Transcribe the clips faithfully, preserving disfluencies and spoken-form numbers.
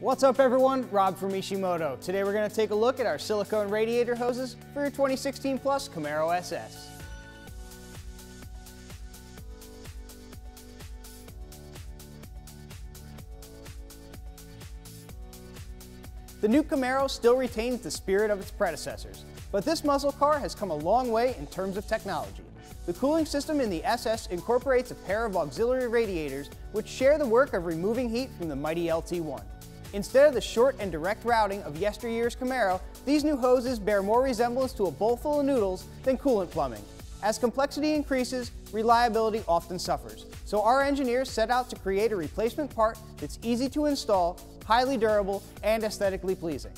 What's up everyone, Rob from Mishimoto. Today we're going to take a look at our silicone radiator hoses for your twenty sixteen Plus Camaro S S. The new Camaro still retains the spirit of its predecessors, but this muscle car has come a long way in terms of technology. The cooling system in the S S incorporates a pair of auxiliary radiators which share the work of removing heat from the mighty L T one. Instead of the short and direct routing of yesteryear's Camaro, these new hoses bear more resemblance to a bowl full of noodles than coolant plumbing. As complexity increases, reliability often suffers, so our engineers set out to create a replacement part that's easy to install, highly durable, and aesthetically pleasing.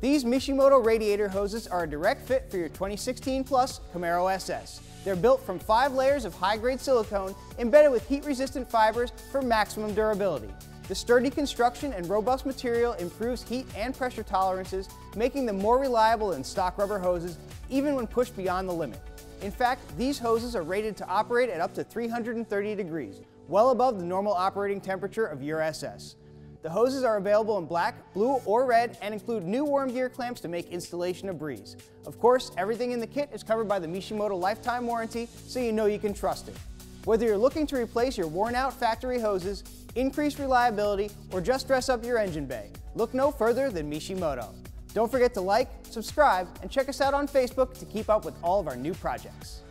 These Mishimoto radiator hoses are a direct fit for your twenty sixteen Plus Camaro S S. They're built from five layers of high-grade silicone embedded with heat-resistant fibers for maximum durability. The sturdy construction and robust material improves heat and pressure tolerances, making them more reliable than stock rubber hoses, even when pushed beyond the limit. In fact, these hoses are rated to operate at up to three hundred thirty degrees, well above the normal operating temperature of your S S. The hoses are available in black, blue, or red, and include new worm gear clamps to make installation a breeze. Of course, everything in the kit is covered by the Mishimoto lifetime warranty, so you know you can trust it. Whether you're looking to replace your worn-out factory hoses, increase reliability, or just dress up your engine bay, look no further than Mishimoto. Don't forget to like, subscribe, and check us out on Facebook to keep up with all of our new projects.